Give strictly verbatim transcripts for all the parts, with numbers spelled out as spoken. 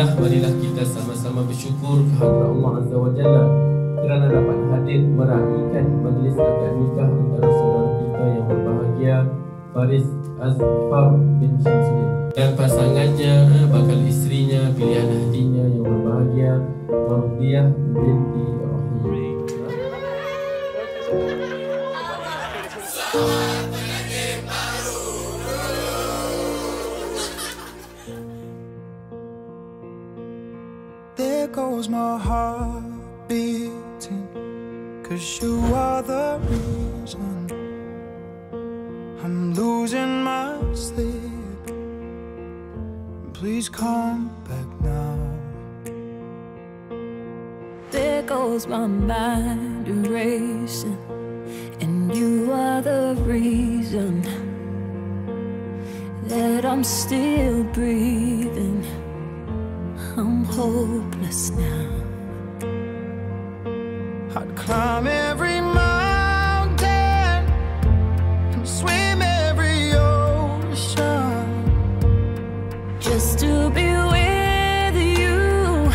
Alhamdulillah, marilah kita sama-sama bersyukur kehadiran Allah Azza wa Jalla kerana dapat hadir meraihkan majlis akad nikah antara saudara kita yang berbahagia Faris Azfar bin Syamsuddin dan pasangannya, bakal isterinya, pilihan hatinya yang berbahagia Mardhiah binti Rahim. There goes my heart beating, 'cause you are the reason I'm losing my sleep. Please come back now. There goes my mind racing, and you are the reason that I'm still breathing. I'm hopeless now. I'd climb every mountain and swim every ocean just to be with you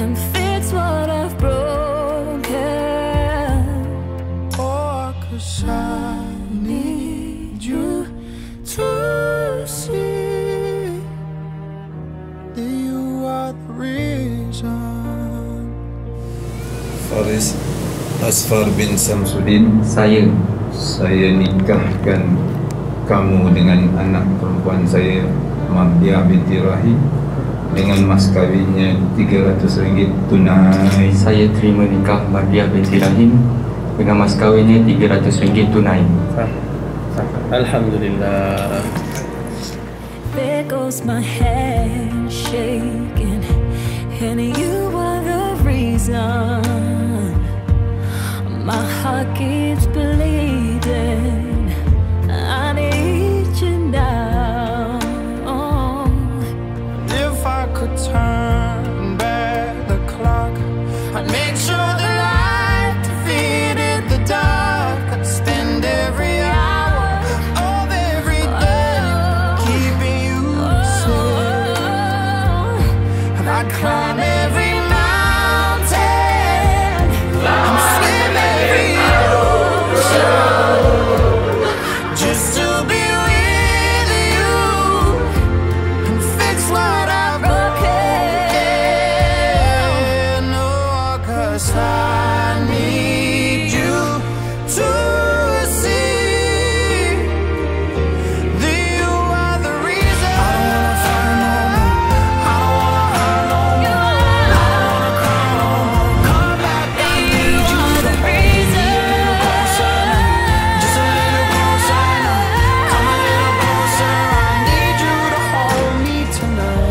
and fix what I've broken. Oh, 'cause I need you to see that you are the reason. Faris Azfar bin Syamsuddin, saya saya nikahkan kamu dengan anak perempuan saya Mardhiah binti Rahim dengan mas kahwinnya tiga ratus ringgit tunai. Saya terima nikah Mardhiah binti Rahim dengan mas kahwinnya tiga ratus ringgit tunai. Alhamdulillah. There goes my head shaking, and you are the reason. My heart keeps bleeding. I need you now. Oh. If I could turn back the clock, I'd make sure the light defeated the dark. I'd spend every hour of every day oh. keeping you oh. safe. And I'd climb every mountain. Wow. I need you to see that you are the reason. I wanna find home, I wanna hurt home, I wanna come home. Come back, I need you to breathe. Just a little closer, just a little closer. Come a little closer, I need you to hold me tonight.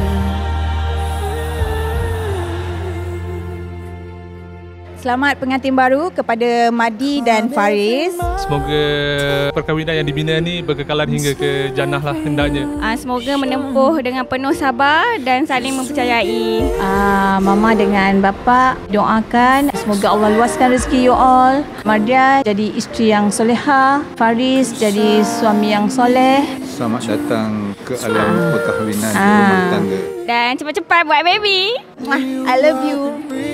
Selamat pengantin baru kepada Madi dan Faris. Semoga perkahwinan yang dibina ni berkekalan hingga ke jannah lah hendaknya. Ah, semoga menempuh dengan penuh sabar dan saling mempercayai. Ah, mama dengan bapa doakan semoga Allah luaskan rezeki you all. Mardhiah jadi isteri yang solehah, Faris jadi suami yang soleh. Selamat datang ke alam perkahwinan rumah tangga. Dan cepat-cepat buat baby. I love you.